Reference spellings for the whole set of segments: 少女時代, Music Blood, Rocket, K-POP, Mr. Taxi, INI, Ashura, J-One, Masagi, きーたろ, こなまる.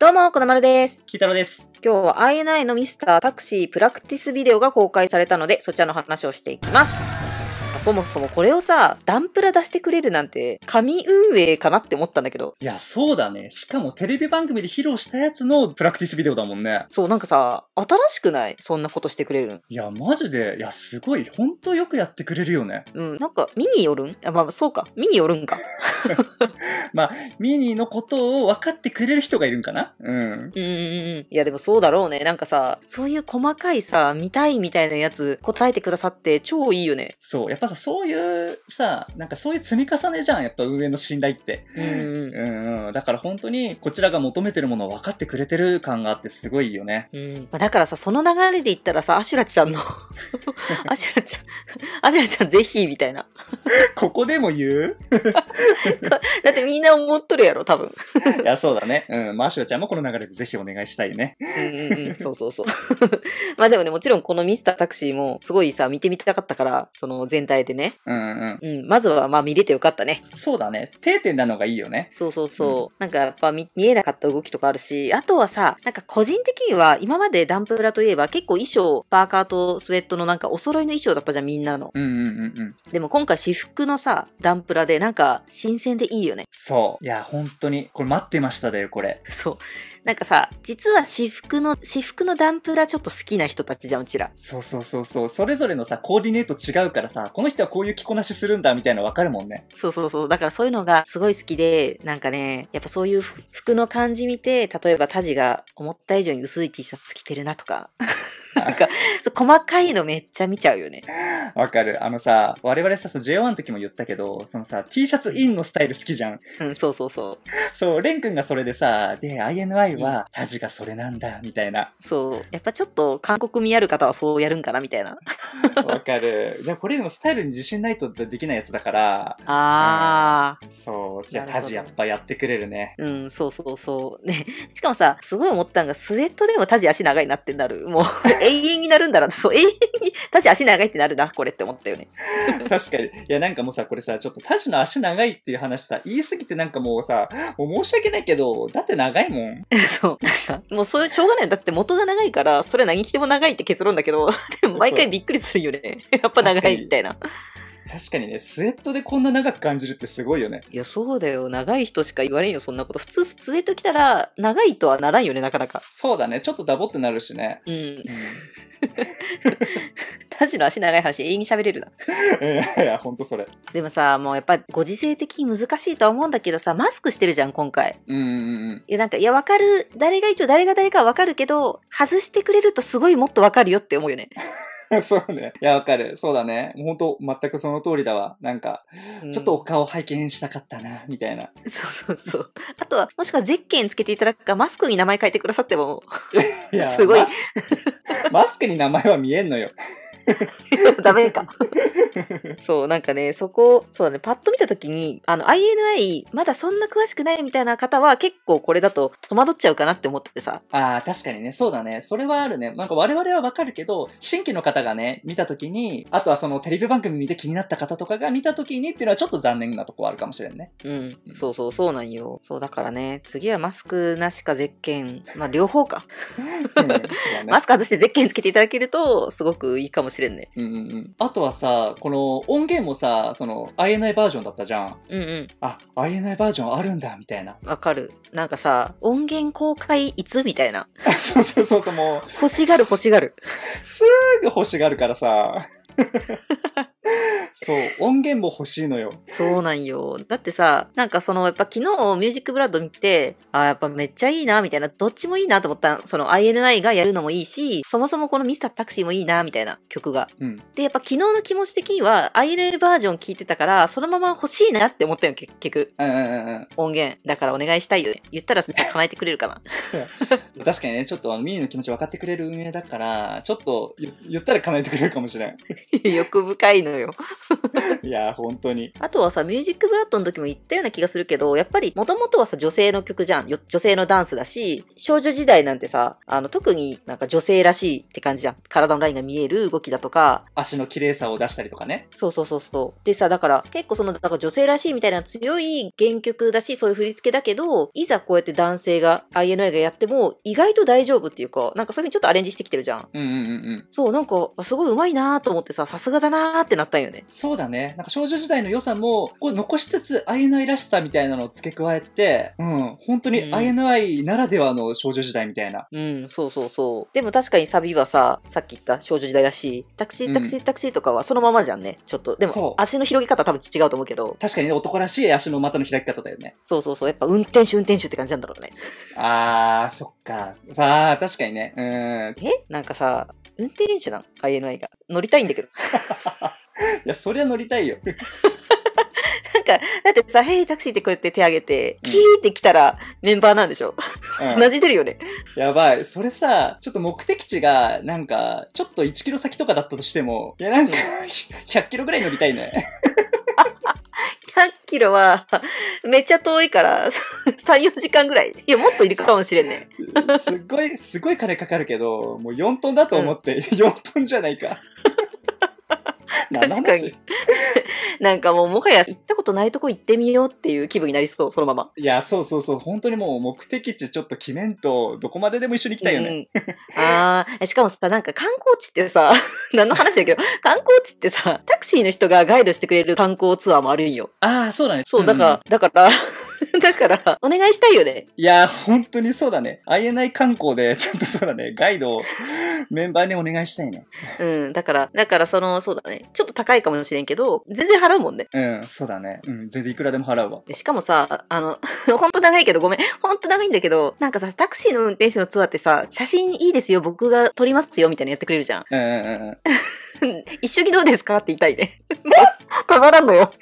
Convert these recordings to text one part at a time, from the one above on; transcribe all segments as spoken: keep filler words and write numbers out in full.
どうも、こなまるです。きいたろです。今日は アイエヌアイ のミスタータクシープラクティスビデオが公開されたので、そちらの話をしていきます。そもそもこれをさ、ダンプラ出してくれるなんて、神運営かなって思ったんだけど。いや、そうだね。しかもテレビ番組で披露したやつのプラクティスビデオだもんね。そう、なんかさ、新しくない？そんなことしてくれるの。いや、マジで、いや、すごい。ほんとよくやってくれるよね。うん、なんか、ミニよるん？あ、まあ、そうか。ミニよるんか。まあ、ミニのことを分かってくれる人がいるんかな？うん。うんうんうん。いや、でもそうだろうね。なんかさ、そういう細かいさ、見たいみたいなやつ答えてくださって超いいよね。そう、やっぱさ、そういうさ、なんかそういう積み重ねじゃん。やっぱ運営の信頼って。うんうん。うんうん。だから本当に、こちらが求めてるものを分かってくれてる感があってすごいよね。うん。まあ、だからさ、その流れで言ったらさ、アシュラちゃんの、アシュラちゃん、アシュラちゃんぜひ、みたいな。ここでも言うだってみんな思っとるやろ、多分。いや、そうだね。うん。まあ、アシュラちゃんもこの流れでぜひお願いしたいね。うんうん。そうそうそう。まあでもね、もちろんこのミスタータクシーもすごいさ、見てみたかったから、その全体でね。うんうん。うん。まずはまあ見れてよかったね。そうだね。定点なのがいいよね。そうそうそう。うん、なんかやっぱ 見, 見えなかった動きとかあるし、あとはさ、なんか個人的には今までダンプラといえば結構衣装、パーカーとスウェットのなんかお揃いの衣装だったじゃん、みんなの。うんうんうんうん。でも今回私服のさ、ダンプラでなんか新鮮でいいよね。そう。いや、本当に。これ待ってましただよ、これ。そう。なんかさ、実は私服の、私服のダンプラちょっと好きな人たちじゃん、うちら。そうそうそうそう。それぞれのさ、コーディネート違うからさ、この人はこういう着こなしするんだ、みたいなの分かるもんね。そうそうそう。だからそういうのがすごい好きで、なんかね、やっぱそういう服の感じ見て、例えばタジが思った以上に薄い T シャツ着てるなとか。なんか、細かいのめっちゃ見ちゃうよね。わかる。あのさ、我々さ、ジェイワン の時も言ったけど、そのさ、T シャツインのスタイル好きじゃん。うん、そうそうそう。そう、レン君がそれでさ、で、アイエヌアイ は、うん、タジがそれなんだ、みたいな。そう。やっぱちょっと、韓国味ある方はそうやるんかな、みたいな。わかる。でもこれでもスタイルに自信ないとできないやつだから。あー。うん、そう。じゃあ、タジやっぱやってくれるね。うん、そうそうそう。ね、しかもさ、すごい思ったのが、スウェットでもタジ足長いなってなる。もう。永遠になるんだな。そう、永遠にタジ足長いってなるな、これって思ったよね。確かに。いや、なんかもうさ、これさ、ちょっとタジの足長いっていう話さ、言い過ぎてなんかもうさ、もう申し訳ないけど、だって長いもん。そう。なんか、もうそういう、しょうがない。だって元が長いから、それ何着ても長いって結論だけど、でも毎回びっくりするよね。やっぱ長いみたいな。確かにね、スウェットでこんな長く感じるってすごいよね。いや、そうだよ。長い人しか言われんよ、そんなこと。普通、スウェット着たら、長いとはならんよね、なかなか。そうだね。ちょっとダボってなるしね。うん。うんタジの足長い話、永遠に喋れるな。いやいや、ほんとそれ。でもさ、もうやっぱご時世的に難しいとは思うんだけどさ、マスクしてるじゃん、今回。うんうんうん。いや、なんか、いや、わかる。誰が一応、誰が誰かわかるけど、外してくれるとすごいもっとわかるよって思うよね。そうね。いや、わかる。そうだね。もうほんと、全くその通りだわ。なんか、うん、ちょっとお顔拝見したかったな、みたいな。そうそうそう。あとは、もしくはゼッケンつけていただくか、マスクに名前書いてくださっても、すごい。マスクに名前は見えんのよ。ダメかそうなんかねそこそうだねパッと見た時にあの アイエヌアイ まだそんな詳しくないみたいな方は結構これだと戸惑っちゃうかなって思っててさあー確かにねそうだねそれはあるねなんか我々はわかるけど新規の方がね見た時にあとはそのテレビ番組見て気になった方とかが見た時にっていうのはちょっと残念なとこはあるかもしれんねうん、うん、そうそうそうなんよそうだからね次はマスクなしかゼッケンまあ両方か、うんね、マスク外してゼッケンつけていただけるとすごくいいかもしれないね、うんうん、あとはさこの音源もさその アイエヌアイ バージョンだったじゃん、うんうん、あ アイエヌアイ バージョンあるんだみたいなわかるなんかさ音源公開いつみたいなそうそうそうそうもう欲しがる欲しがる す, すぐ欲しがるからさそう音源も欲しいのよそうなんよだってさなんかそのやっぱ昨日ミュージックブラッド見てあーやっぱめっちゃいいなみたいなどっちもいいなと思ったその アイエヌアイ がやるのもいいしそもそもこのミスタータクシーもいいなみたいな曲が、うん、でやっぱ昨日の気持ち的には アイエヌアイ バージョン聴いてたからそのまま欲しいなって思ったよ結局、うんうんうん、音源だからお願いしたいよね言ったら叶えてくれるかな確かにねちょっとあのミニの気持ち分かってくれる運営だからちょっと言ったら叶えてくれるかもしれん欲深いのよいやー本当に。あとはさ、ミュージックブラッドの時も言ったような気がするけど、やっぱりもともとはさ、女性の曲じゃん、女性のダンスだし、少女時代なんてさ、あの特になんか女性らしいって感じじゃん。体のラインが見える動きだとか、足の綺麗さを出したりとかね。そうそうそうそう。でさ、だから結構そのだから女性らしいみたいな強い原曲だし、そういう振り付けだけど、いざこうやって男性が アイエヌアイ がやっても意外と大丈夫っていうか、なんかそういう風にちょっとアレンジしてきてるじゃん。うんうんうんうん。そう、なんかすごい上手いなーと思ってさ、さすがだなーってなったんよね。そうだね。なんか少女時代の良さもこう残しつつ アイエヌアイ らしさみたいなのを付け加えて、うん、本当に アイエヌアイ ならではの少女時代みたいな。うん、うん、そうそうそう。でも確かにサビはさ、さっき言った少女時代らしい、タクシータクシータクシーとかはそのままじゃんね。ちょっとでも足の広げ方多分違うと思うけど。確かにね、男らしい足の股の開き方だよね。そうそうそう。やっぱ運転手運転手って感じなんだろうね。あー、そっか。さあ、確かにね。うん。え、なんかさ、運転手なの アイエヌアイ が。乗りたいんだけど。いや、そりゃ乗りたいよ。なんか、だってさ、ヘイタクシーってこうやって手上げて、キーって来たらメンバーなんでしょ、うん、馴染んでるよね。やばい。それさ、ちょっと目的地が、なんか、ちょっといちキロ先とかだったとしても、いや、なんか、ひゃっキロぐらい乗りたいね。ひゃっキロはめっちゃ遠いからさん、よじかんぐらい。いや、もっといるかもしれんね。すっごいすごい金かかるけど、もうよんトンだと思って、うん、よんトンじゃないか。確かに。なんかもうもはや行ったことないとこ行ってみようっていう気分になりそう、そのまま。いや、そうそうそう。本当にもう目的地ちょっと決めんと、どこまででも一緒に行きたいよね。うん、ああ、しかもさ、なんか観光地ってさ、何の話だけど、観光地ってさ、タクシーの人がガイドしてくれる観光ツアーもあるんよ。ああ、そうだね。そう、だから、うん、だから、だから、お願いしたいよね。いや、本当にそうだね。アイエヌアイ 観光で、ちょっとそうだね、ガイドをメンバーにお願いしたいね。うん、だから、だからその、そうだね。ちょっと高いかもしれんけど、全然払うもんね。うん、そうだね。うん、全然いくらでも払うわ。しかもさ、あの、ほんと長いけど、ごめん。ほんと長いんだけど、なんかさ、タクシーの運転手のツアーってさ、写真いいですよ、僕が撮りますよ、みたいなのやってくれるじゃん。うんうんうん。一緒にどうですかって言いたいね。たまらんのよ。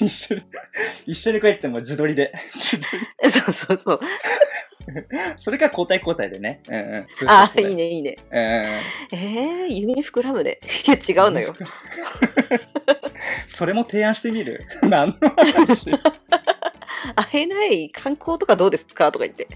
一緒に、一緒にこうやっても自撮りで。自撮り。そうそうそう。それか交代交代でね。うんうん、ああ、いいね、いいね。うんうん、ええー、夢膨らむで。いや、違うのよ。それも提案してみる。何の話。会えない観光とかどうですかとか言って。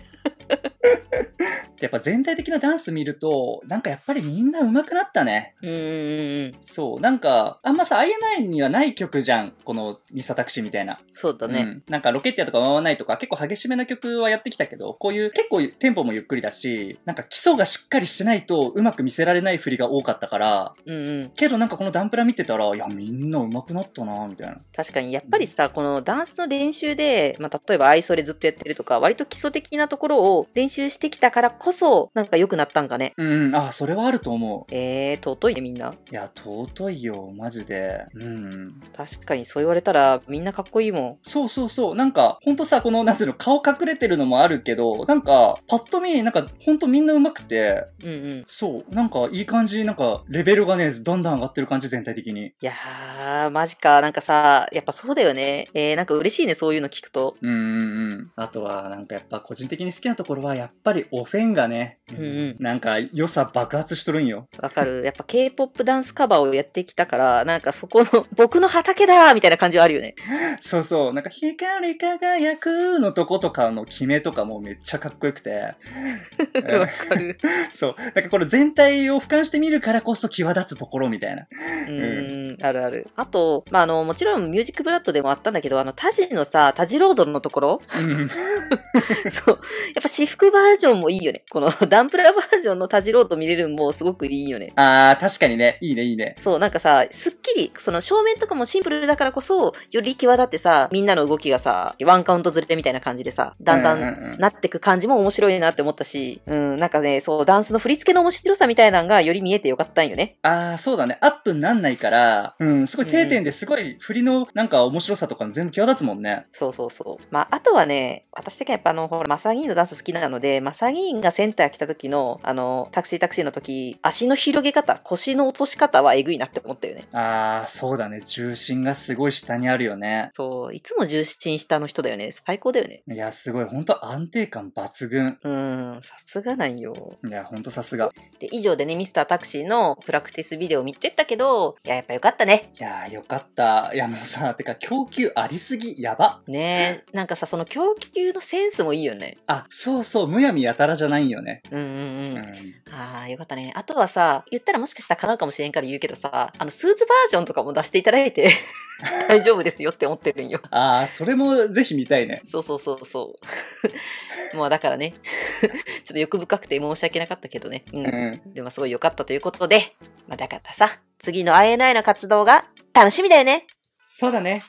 やっぱ全体的なダンス見ると、なんかやっぱりみんな上手くなったね。うーん。そう、なんか、あんまさ、アイエヌアイ にはない曲じゃん。このミサタクシーみたいな。そうだね。うん、なんかロケットやとか回らないとか、結構激しめな曲はやってきたけど、こういう結構テンポもゆっくりだし、なんか基礎がしっかりしてないとうまく見せられない振りが多かったから、うんうん。けどなんかこのダンプラ見てたら、いや、みんな上手くなったな、みたいな。確かに、やっぱりさ、このダンスの練習で、まあ、例えばアイソレずっとやってるとか、割と基礎的なところを練習してきたからこそ、なんか良くなったんかね。うん、あ、それはあると思う。えー、尊いね、みんな。いや、尊いよ、マジで。うん。確かに、そう言われたら、みんなかっこいいもん。そうそうそう。なんか、ほんとさ、この、なんていうの、顔隠れてるのもあるけど、なんか、パッと見、なんか、ほんとみんな上手くて、うんうん。そう、なんか、いい感じ、なんか、レベルがね、どんどん上がってる感じ、全体的に。いやー、マジか。なんかさ、やっぱそうだよね。えー、なんか嬉しいね、そういうの聞くと。うんうんうん。あとは、なんかやっぱ、個人的に好きなところは、やっぱりオフェンがね、うんうん、なんか良さ爆発しとるんよ。わかる。やっぱ K-ポップ ダンスカバーをやってきたから、なんかそこの僕の畑だーみたいな感じはあるよね。そうそう、なんか光輝くのとことかの決めとかもめっちゃかっこよくて。わかる。そう、なんかこれ全体を俯瞰してみるからこそ際立つところみたいな。うん、あるある。あと、まあ、あのもちろんミュージックブラッドでもあったんだけど、あのタジのさ、タジロードのところ、うん、そう、やっぱ私服バージョンもいいよね。このダンプラバージョンのタジロード見れるのもすごくいいよね。あー、確かにね。いいね、いいね。そう、なんかさ、すっきり、その正面とかもシンプルだからこそ、より際立ってさ、みんなの動きがさ、ワンカウントずれみたいな感じでさ、だんだんなってく感じも面白いなって思ったし、うん、なんかね、そう、ダンスの振り付けの面白さみたいなのがより見えてよかったんよね。あー、そうだね。アップになんないから、うん、すごい定点ですごい振りのなんか面白さとか全部際立つもんね。そうそうそう。まあ、あとはね、私的にはやっぱあの、ほら、マサギーのダンス好きなので、マサギーンがセンター来た時の、あの、タクシータクシーの時、足の広げ方、腰の落とし方はえぐいなって思ったよね。あー、そうだね。重心がすごい下にあるよね。そう、いつも重心下の人だよね。最高だよね。いや、すごい。ほんと安定感抜群。うん、さすがなんよ。いや、ほんとさすが。で、以上でね、ミスタータクシーのプラクティスビデオを見てったけど、いや、やっぱよかったね。いやー、よかった。いや、もうさ、てか、供給ありすぎ、やば。ねえ、なんかさ、その供給のセンスもいいよね。あ、そうそう、むやみやたらじゃないよね。うんうんうん。うん、ああ、よかったね。あとはさ、言ったらもしかしたら叶うかもしれんから言うけどさ、あの、スーツバージョンとかも出していただいて大丈夫ですよって思ってるんよ。ああ、それもぜひ見たいね。そうそうそうそう。もうだからね、ちょっと欲深くて申し訳なかったけどね。うん。うん、でもすごい良かったということで、まあだからさ、次の アイエヌアイ の活動が楽しみだよね。そうだね。